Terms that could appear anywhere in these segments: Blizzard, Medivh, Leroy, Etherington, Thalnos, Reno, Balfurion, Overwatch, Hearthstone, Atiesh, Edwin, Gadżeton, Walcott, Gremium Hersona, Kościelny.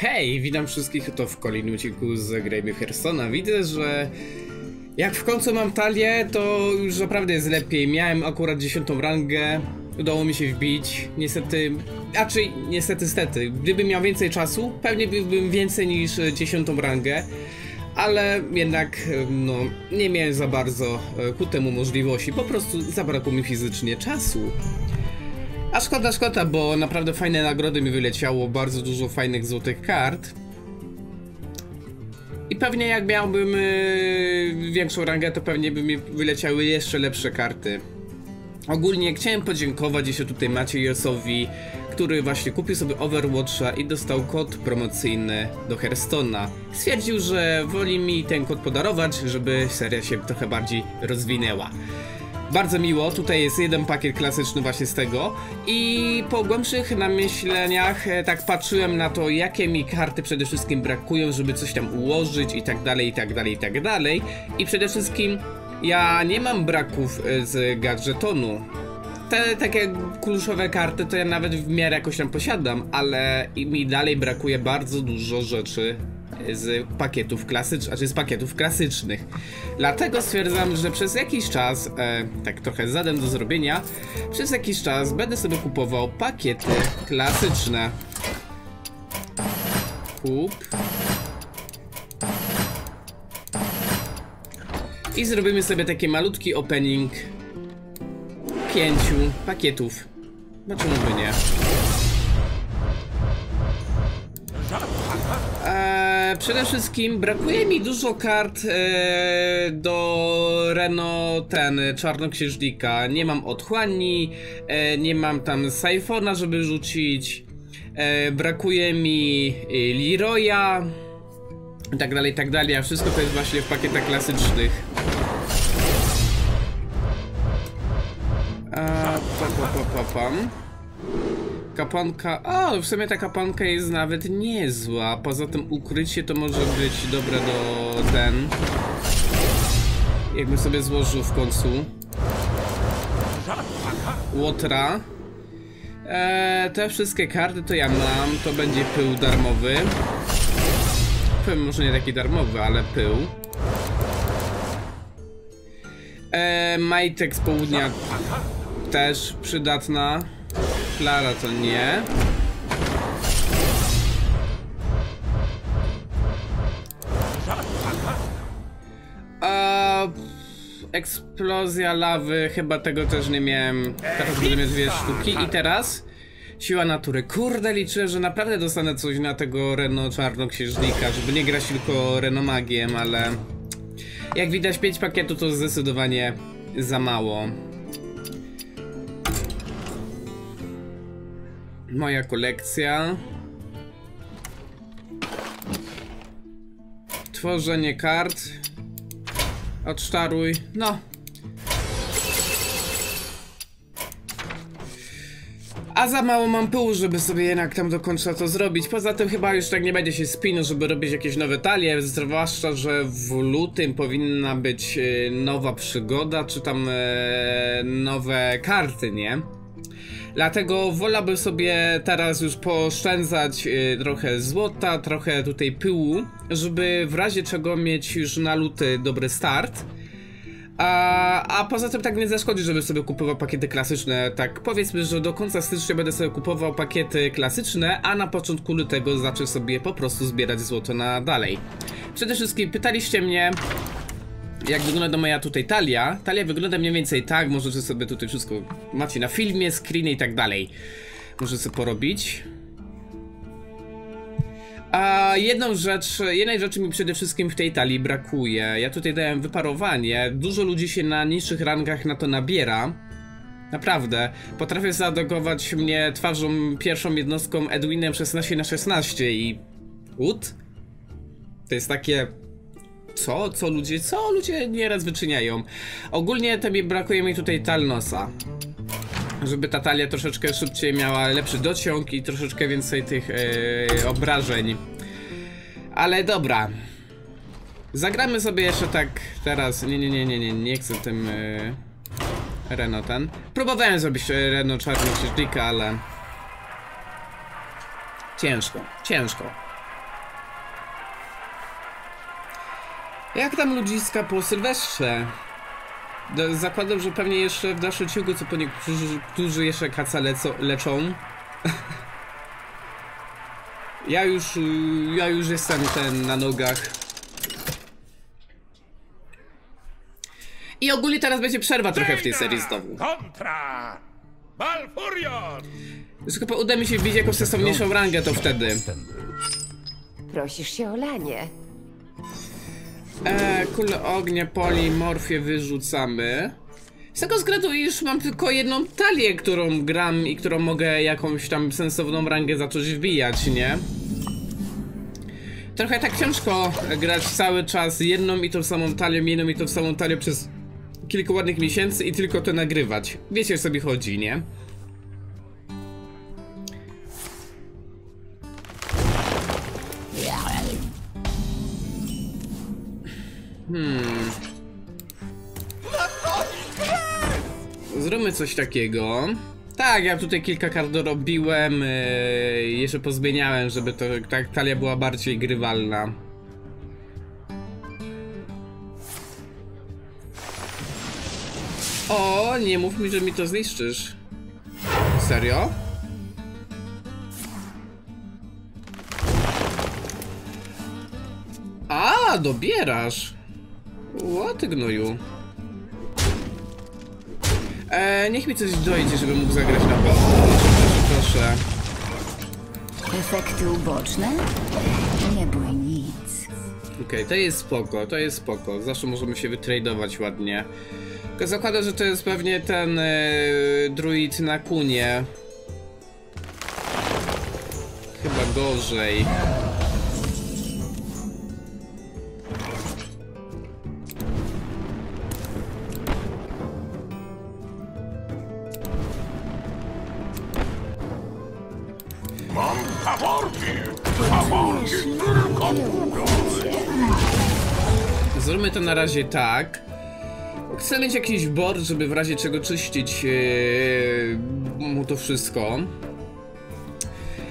Hej, witam wszystkich, to w kolejnym odcinku z Gremium Hersona. Widzę, że jak w końcu mam talię, to już naprawdę jest lepiej. Miałem akurat 10. rangę, udało mi się wbić. Niestety, raczej niestety. Gdybym miał więcej czasu, pewnie byłbym więcej niż 10. rangę. Ale jednak, no, nie miałem za bardzo ku temu możliwości. Po prostu zabrakło mi fizycznie czasu. A szkoda, bo naprawdę fajne nagrody mi wyleciało, bardzo dużo fajnych złotych kart. I pewnie jak miałbym większą rangę, to pewnie by mi wyleciały jeszcze lepsze karty. Ogólnie chciałem podziękować jeszcze tutaj Maciejosowi, który właśnie kupił sobie Overwatcha i dostał kod promocyjny do Hearthstone'a. Stwierdził, że woli mi ten kod podarować, żeby seria się trochę bardziej rozwinęła. Bardzo miło, tutaj jest jeden pakiet klasyczny właśnie z tego. I po głębszych namyśleniach tak patrzyłem na to, jakie mi karty przede wszystkim brakują, żeby coś tam ułożyć i tak dalej, i tak dalej, i tak dalej. I przede wszystkim ja nie mam braków z gadżetonu. Te takie kluczowe karty to ja nawet w miarę jakoś tam posiadam, ale mi dalej brakuje bardzo dużo rzeczy z pakietów klasycznych, Dlatego stwierdzam, że przez jakiś czas, tak trochę zadem do zrobienia, przez jakiś czas będę sobie kupował pakiety klasyczne. I zrobimy sobie taki malutki opening 5 pakietów. No czemu by nie? Przede wszystkim brakuje mi dużo kart do Reno, Czarnoksiężnika. Nie mam otchłani, nie mam tam Syphona, żeby rzucić. Brakuje mi Leroya i tak dalej, i tak dalej. A wszystko to jest właśnie w pakietach klasycznych. Kapanka, w sumie ta kapanka jest nawet niezła. Poza tym ukrycie to może być dobre do ten. Jakbym sobie złożył w końcu Łotra. Te wszystkie karty to ja mam. To będzie pył darmowy. Pył może nie taki darmowy, ale pył. Majtek z południa też przydatna. Klara to nie. Eksplozja lawy, chyba tego też nie miałem. Teraz będę miał 2 sztuki i teraz siła natury. Kurde, liczę, że naprawdę dostanę coś na tego Reno Czarnoksiężnika, żeby nie grać tylko Reno magiem, ale jak widać 5 pakietów to zdecydowanie za mało. Moja kolekcja. Tworzenie kart. Odczaruj. No. A za mało mam pyłu, żeby sobie jednak tam do końca to zrobić. Poza tym chyba już tak nie będzie się spinał, żeby robić jakieś nowe talie. Zwłaszcza, że w lutym powinna być nowa przygoda, czy tam nowe karty, nie? Dlatego wolałbym sobie teraz już pooszczędzać trochę złota, trochę tutaj pyłu, żeby w razie czego mieć już na luty dobry start. A poza tym tak nie zaszkodzi, żeby sobie kupował pakiety klasyczne. Tak powiedzmy, że do końca stycznia będę sobie kupował pakiety klasyczne, a na początku lutego zacznę sobie po prostu zbierać złoto na dalej. Przede wszystkim pytaliście mnie, jak wygląda moja tutaj talia. Talia wygląda mniej więcej tak, możecie sobie tutaj wszystko macie na filmie, screeny i tak dalej. Możecie sobie porobić. A jednej rzeczy mi przede wszystkim w tej talii brakuje. Ja tutaj dałem wyparowanie. Dużo ludzi się na niższych rangach na to nabiera. Naprawdę. Potrafię zaatakować mnie twarzą pierwszą jednostką Edwinem 16×16 i... What? To jest takie... Co ludzie nieraz wyczyniają. Ogólnie brakuje mi tutaj Thalnosa. Żeby ta talia troszeczkę szybciej miała lepszy dociąg i troszeczkę więcej tych obrażeń. Ale dobra. Zagramy sobie jeszcze tak teraz. Nie chcę tym Reno ten. Próbowałem zrobić Reno Czarnoksiężnika, ale ciężko. Jak tam ludziska po sylwestrze? Zakładam, że pewnie jeszcze w dalszym ciągu, co po niektórzy jeszcze kaca leczą. Ja już jestem ten na nogach. I ogólnie teraz będzie przerwa trochę w tej serii znowu. Kontra! Balfurion! Tylko uda mi się wbić jakąś sensowniejszą rangę, to wtedy. Prosisz się o lanie. Kule ognia, polimorfię wyrzucamy. Z tego względu, iż mam tylko jedną talię, którą gram i którą mogę jakąś tam sensowną rangę zacząć wbijać, nie? Trochę tak ciężko grać cały czas jedną i tą samą talią przez kilka ładnych miesięcy i tylko to nagrywać. Wiecie, o co mi chodzi, nie? Zróbmy coś takiego. Tak, ja tutaj kilka kart dorobiłem, jeszcze pozmieniałem, żeby to, ta talia była bardziej grywalna. O, nie mów mi, że mi to zniszczysz. Serio? A, dobierasz. Ło, ty gnoju. Niech mi coś dojdzie, żebym mógł zagrać na bok. Proszę. Efekty uboczne? Nie bój nic. Okej, to jest spoko, to jest spoko. Zawsze możemy się wytradować ładnie. Tylko zakładam, że to jest pewnie ten druid na kunie. Chyba gorzej. Zróbmy to na razie tak. Chcę mieć jakiś bord, żeby w razie czego czyścić mu to wszystko.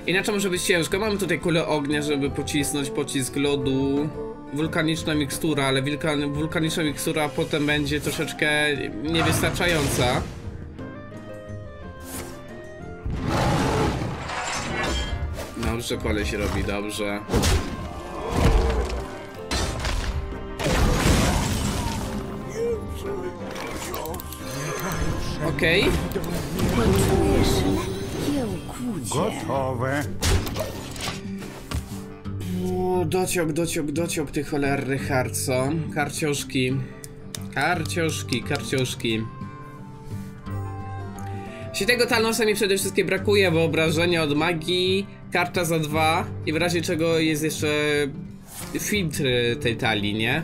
Inaczej może być ciężko. Mamy tutaj kulę ognia, żeby pocisnąć pocisk lodu. Wulkaniczna mikstura, ale wulkaniczna mikstura potem będzie troszeczkę niewystarczająca. Dobrze, koleś robi, dobrze. Okej. Gotowe. Dociąg tych cholernych harco. Karcioszki. Jeśli tego Thalnosa mi przede wszystkim brakuje, bo obrażenia od magii, karta za 2 i w razie czego jest jeszcze filtr tej talii, nie?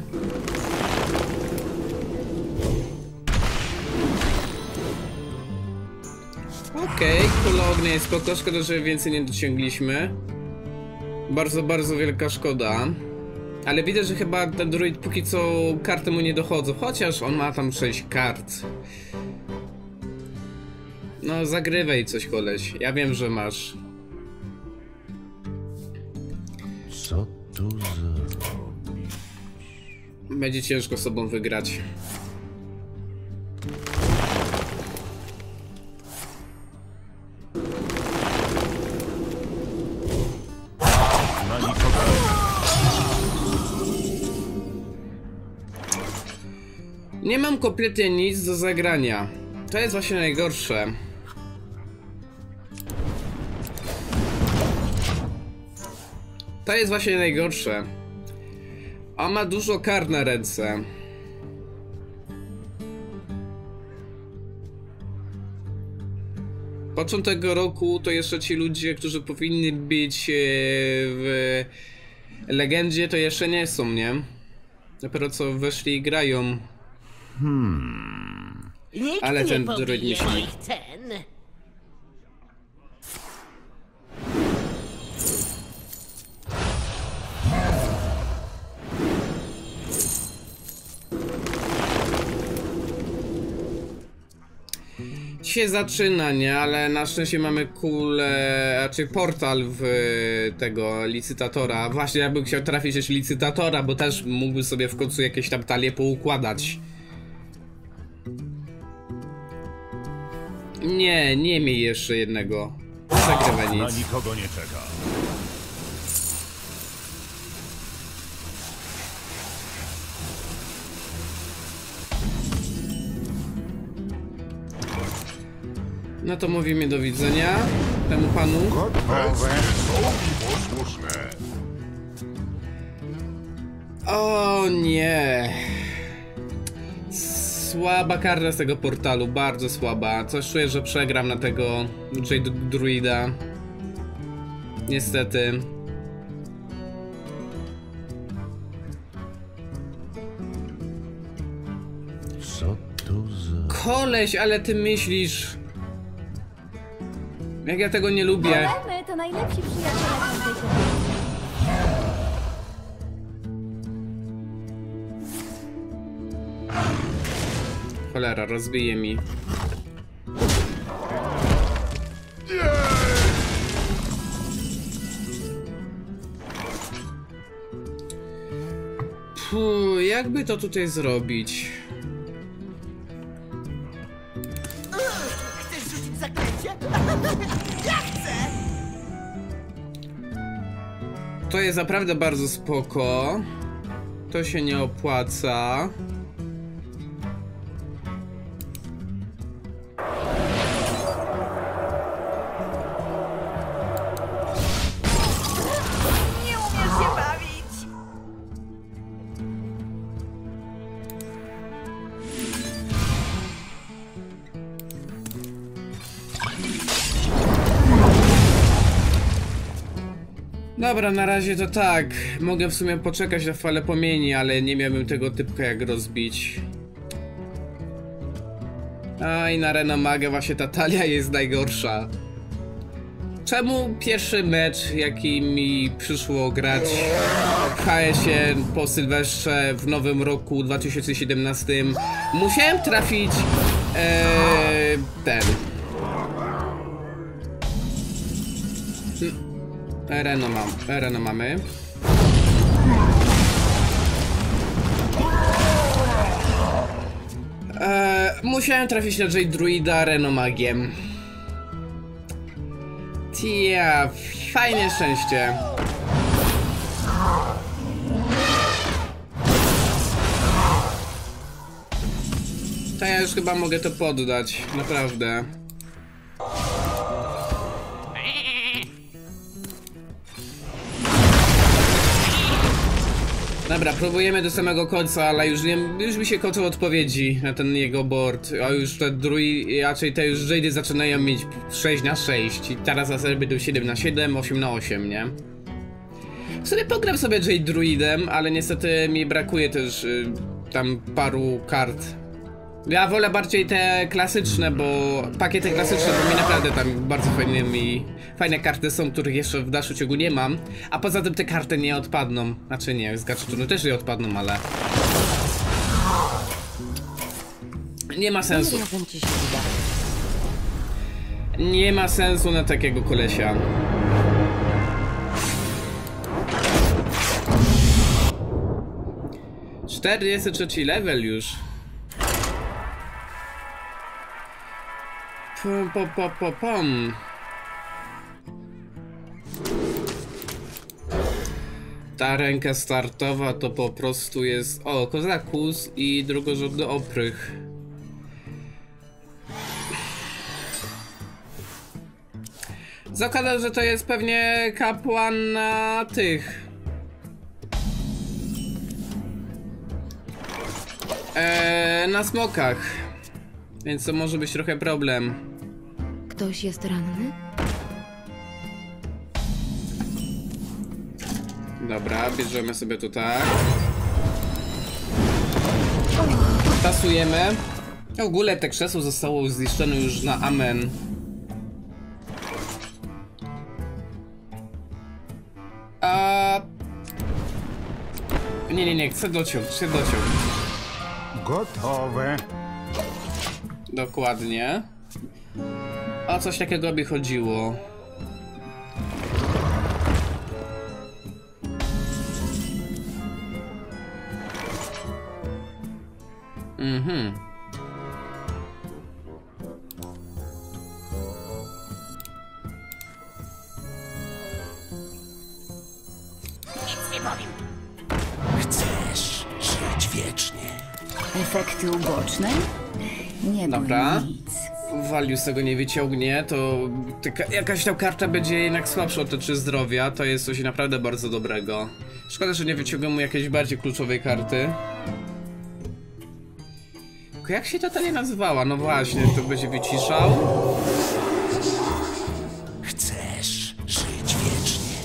Okej, kula ognia jest spoko, szkoda, że więcej nie dociągliśmy. Bardzo, bardzo wielka szkoda. Ale widzę, że chyba ten druid póki co karty mu nie dochodzą, chociaż on ma tam 6 kart. No zagrywaj coś, koleś, ja wiem, że masz. Co tu zrobić? Będzie ciężko sobą wygrać. Nie mam kompletnie nic do zagrania. To jest właśnie najgorsze. To jest właśnie najgorsze. On ma dużo kar na ręce. Początek roku to jeszcze ci ludzie, którzy powinni być w legendzie, to jeszcze nie są, nie? Dopiero co weszli i grają. Ale ten druid nie śni. się zaczyna, nie? Ale na szczęście mamy kulę, raczej portal w tego licytatora. Właśnie ja bym chciał trafić jeszcze licytatora, bo też mógłby sobie w końcu jakieś tam talie poukładać. Nie, nie miej jeszcze jednego. Przegrywa nic. Na nikogo nie czeka. No to mówimy do widzenia temu panu. Gotowe są i posłuszne. O nie. Słaba karta z tego portalu, bardzo słaba. Coś czuję, że przegram na tego Jade druida. Niestety. Co tu za... Koleś, ale ty myślisz... Jak ja tego nie lubię. Ale my to najlepsi przyjaciele każdej kobiety. Cholera, rozbije mi. Puh, jakby to tutaj zrobić? Chcesz rzucić zaklęcie? Ja chcę! To jest naprawdę bardzo spoko. To się nie opłaca. Dobra, na razie to tak. Mogę w sumie poczekać na falę płomieni, ale nie miałbym tego typka jak rozbić. A i na Reno Magę właśnie ta talia jest najgorsza. Czemu pierwszy mecz, jaki mi przyszło grać w HS-ie po Sylwestrze w nowym roku 2017 musiałem trafić ten... Reno mam, Reno mamy. Musiałem trafić na Jade druida Reno magiem. Tia, fajne szczęście. To ja już chyba mogę to poddać, naprawdę. Dobra, próbujemy do samego końca, ale już nie, już mi się kończą odpowiedzi na ten jego board. A już te drugi, raczej te już Jade zaczynają mieć 6 na 6. I teraz zasadzie będą 7 na 7, 8 na 8, nie? W sumie pogram sobie Jade druidem, ale niestety mi brakuje też tam paru kart. Ja wolę bardziej te klasyczne, bo... pakiety klasyczne, bo mi naprawdę tam bardzo fajne karty są, których jeszcze w dalszym ciągu nie mam. A poza tym te karty nie odpadną. Znaczy nie, z Gadżetonu też nie odpadną, ale... nie ma sensu. Nie ma sensu na takiego kolesia. Jest 43 level już. Pom. Ta ręka startowa to po prostu jest... O, kozakus i drugorzędny oprych. Zakładam, że to jest pewnie kapłan na tych... na smokach. Więc to może być trochę problem. Ktoś jest ranny? Dobra, bierzemy sobie to tak. Tasujemy. W ogóle te krzesło zostało zniszczone już na amen. A... Nie, chcę dociąć. Gotowe. Dokładnie. A coś takiego by chodziło. Mhm. Nic nie powiem. Chcesz żyć wiecznie. Efekty uboczne? Nie ma nic. Walius tego nie wyciągnie, to jakaś tam karta będzie jednak słabsza o te 3 zdrowia. To jest coś naprawdę bardzo dobrego. Szkoda, że nie wyciągam mu jakiejś bardziej kluczowej karty. Tylko jak się ta nie nazywała? No właśnie, to będzie wyciszał. Chcesz żyć wiecznie.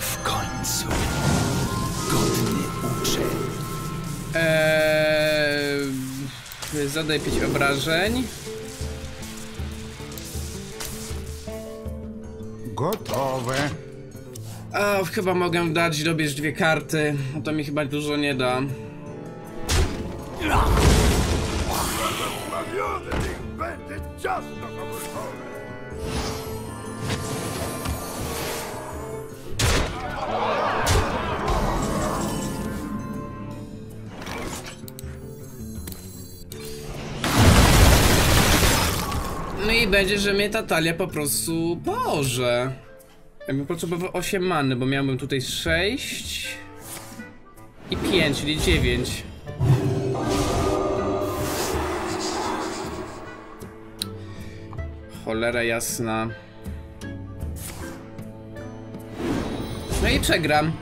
W końcu godny uczeń. Zadaj 5 obrażeń. Gotowe. A, chyba mogę dać, dobierz 2 karty. To mi chyba dużo nie da. No i będzie, że mnie ta talia po prostu położy. Ja bym potrzebował 8 many, bo miałbym tutaj 6 i 5, czyli 9. Cholera jasna. No i przegram.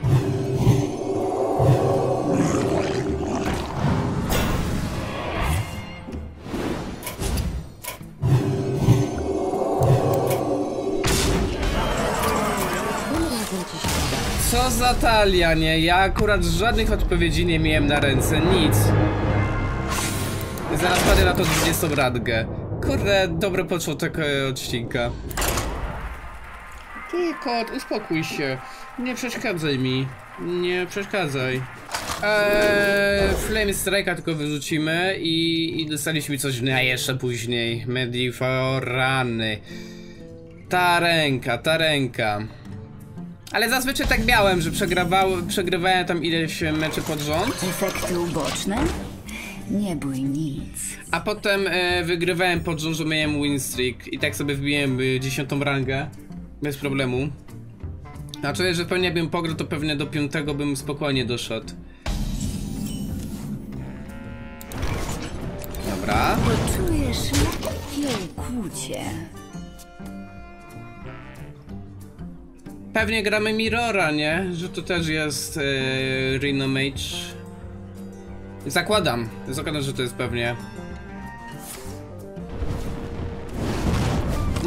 Co za talia, nie? Ja akurat żadnych odpowiedzi nie miałem na ręce, nic. Zaraz padę na to 20-radkę. Kurde, dobry początek odcinka. Ty, kot, uspokój się. Nie przeszkadzaj mi. Nie przeszkadzaj. Flame Strike'a tylko wyrzucimy i dostaliśmy coś na jeszcze później. Medivh, rany. Ta ręka. Ale zazwyczaj tak miałem, że przegrywałem tam ileś meczy pod rząd. Efekty uboczne? Nie bój nic. A potem wygrywałem pod rząd, że miałem win streak i tak sobie wbiłem 10. rangę. Bez problemu. A czuję, że pewnie bym pograł, to pewnie do 5. bym spokojnie doszedł. Dobra. Poczujesz lekkie ukłucie. Pewnie gramy Mirrora, nie? Że to też jest Reno Mage. Zakładam, że to jest pewnie.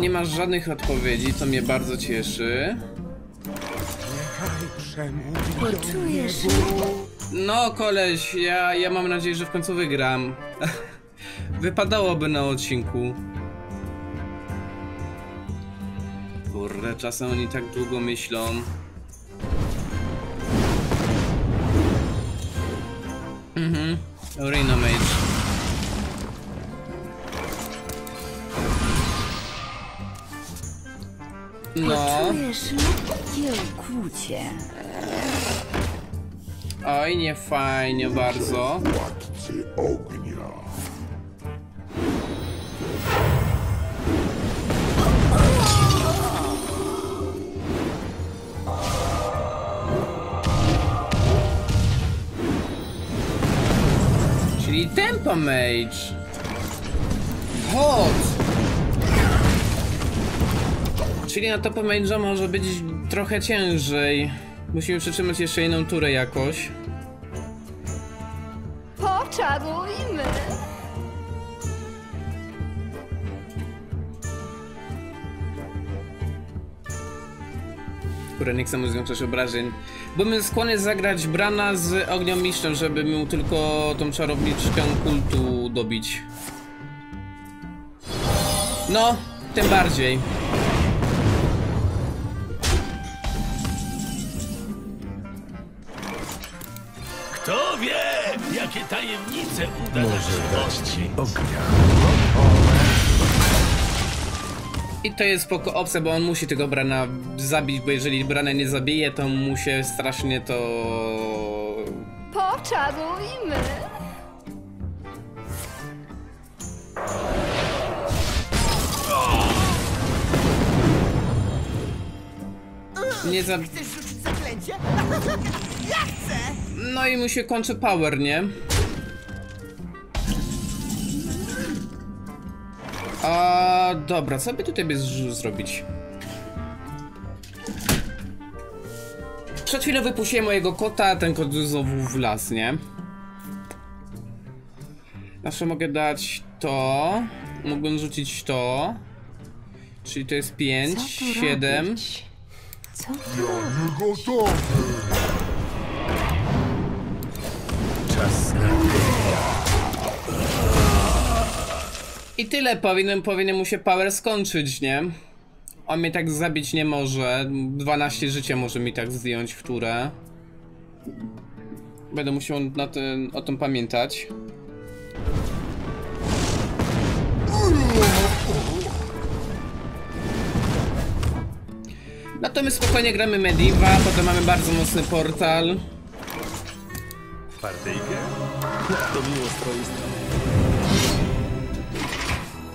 Nie masz żadnych odpowiedzi, co mnie bardzo cieszy. Poczujesz? No koleś, ja mam nadzieję, że w końcu wygram. Wypadałoby na odcinku. Kurde, czasem oni tak długo myślą. Mhm, Reno Mage. No. Oj, nie fajnie bardzo. I tempo mage. Hot. Czyli na topa mage'a może być trochę ciężej. Musimy przytrzymać jeszcze jedną turę jakoś. Poczarujmy. Które nie chcę mu związać obrażeń. Byłem skłonny zagrać Brana z Ogniomistrzem, żeby mu tylko tą czarowniczkę kultu dobić. No, tym bardziej. Kto wie, jakie tajemnice uda nam się odkryć. I to jest spoko opcja, bo on musi tego Brana zabić, bo jeżeli Brana nie zabije, to mu się strasznie to... Poczarujmy! Nie za... Chcesz rzucić zaklęcie? Ja chcę! No i mu się kończy power, nie? A dobra, co by tutaj zrobić? Przed chwilą wypuściłem mojego kota, a ten kot znowu w las, nie? Zawsze mogę dać to. Mógłbym rzucić to. Czyli to jest 5, 7. Co? Czas i tyle, powinien mu się power skończyć, nie? On mnie tak zabić nie może. 12 życia może mi tak zdjąć, które. Będę musiał o tym pamiętać. Natomiast spokojnie gramy Medivha, potem mamy bardzo mocny portal. Partyjkę? To miło z twojej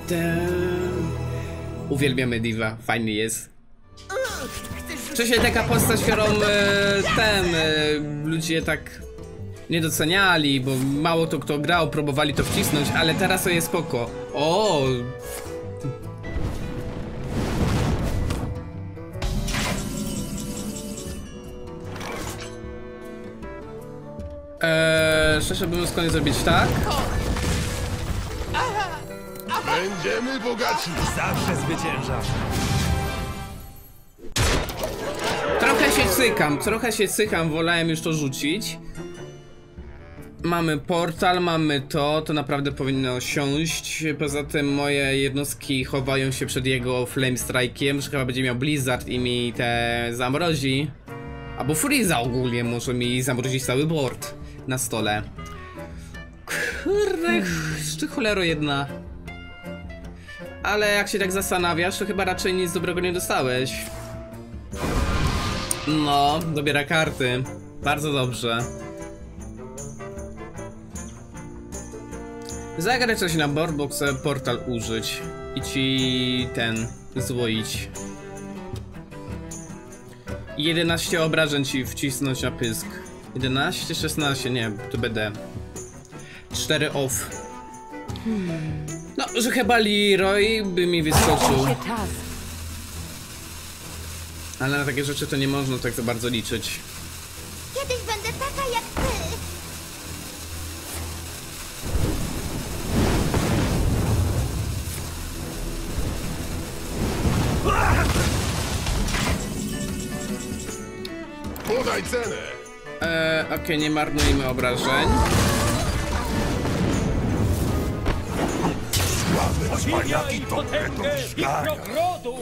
strony. Uwielbiam Medivha, fajny jest. Wcześniej taka postać, którą ludzie tak nie doceniali, bo mało to kto grał, próbowali to wcisnąć, ale teraz to jest spoko. O! Szczerze bym skłonny zrobić tak. Będziemy bogaci! Zawsze zwyciężasz! Trochę się cykam, wolałem już to rzucić. Mamy portal, mamy to, to naprawdę powinno siąść. Poza tym moje jednostki chowają się przed jego flame strike'iem, że chyba będzie miał Blizzard i mi te zamrozi. Albo Freeza ogólnie może mi zamrozić cały board na stole. Kurde, czy cholero jedna. Ale jak się tak zastanawiasz, to chyba raczej nic dobrego nie dostałeś. No, dobiera karty. Bardzo dobrze. Zagrać coś na board, bo chcę portal użyć. I ci ten złoić. 11 obrażeń ci wcisnąć na pysk. 11, 16, nie, to BD. 4 off. No, że chyba Leroy by mi wyskoczył. Ale na takie rzeczy to nie można tak za bardzo liczyć. Kiedyś będę taka jak ty. Podaj cenę! Okej, nie marnujmy obrażeń. Wspaniaki to rodu.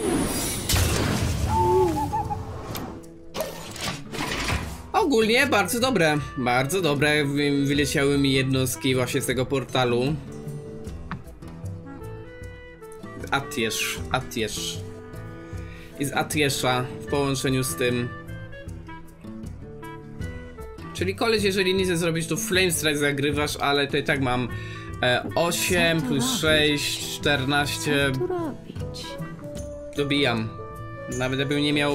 Ogólnie bardzo dobre. Bardzo dobre. Wyleciały mi jednostki właśnie z tego portalu. Atiesh. I z Atiesha w połączeniu z tym. Czyli koleś, jeżeli nic nie zrobisz, to Flame Strike zagrywasz, ale to i tak mam 8 plus 6, 14. Dobijam. Nawet jakbym nie miał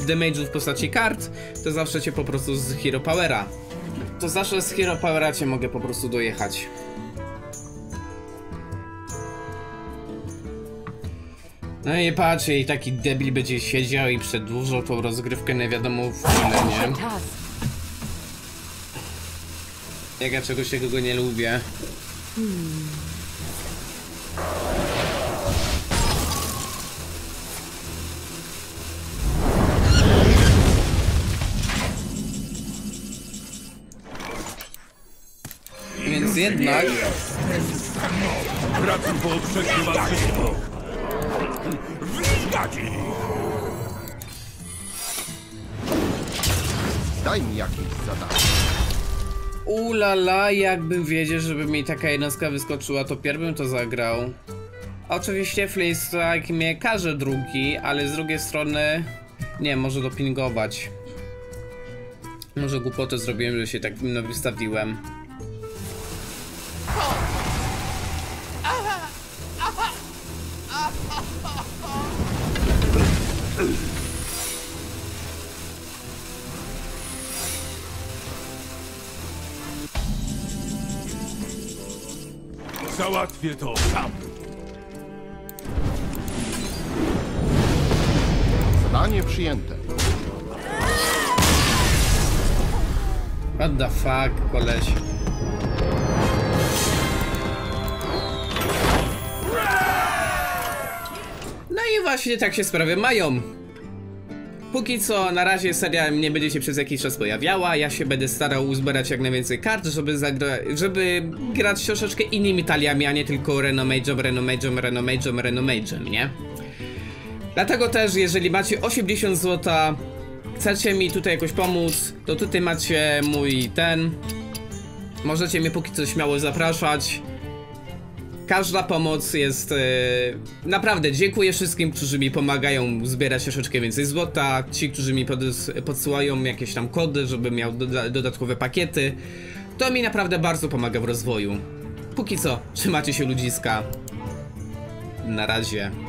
damage'u w postaci kart, to zawsze cię po prostu z Hero Powera. To zawsze z Hero Powera cię mogę po prostu dojechać. No i patrz, i taki debil będzie siedział i przedłużał tą rozgrywkę nie wiadomo w ile, nie? Jak ja czegoś takiego nie lubię. Więc jednak... Daj mi jakieś zadanie. Ulala, jakbym wiedział, żeby mi taka jednostka wyskoczyła, to pierwszym to zagrał. Oczywiście Flinstrike mnie każe drugi, ale z drugiej strony... Nie, może dopingować. Może głupotę zrobiłem, że się tak mną wystawiłem. Załatwię to sam. Zadanie przyjęte. What the fuck, koleś. No i właśnie tak się sprawy mają. Póki co na razie seria nie będzie się przez jakiś czas pojawiała, ja się będę starał uzbierać jak najwięcej kart, żeby grać troszeczkę innymi taliami, a nie tylko Reno Mage'em, nie? Dlatego też, jeżeli macie 80 zł, chcecie mi tutaj jakoś pomóc, to tutaj macie mój ten. Możecie mnie póki co śmiało zapraszać. Każda pomoc jest... naprawdę dziękuję wszystkim, którzy mi pomagają zbierać troszeczkę więcej złota. Ci, którzy mi podsyłają jakieś tam kody, żebym miał dodatkowe pakiety. To mi naprawdę bardzo pomaga w rozwoju. Póki co, trzymajcie się ludziska. Na razie.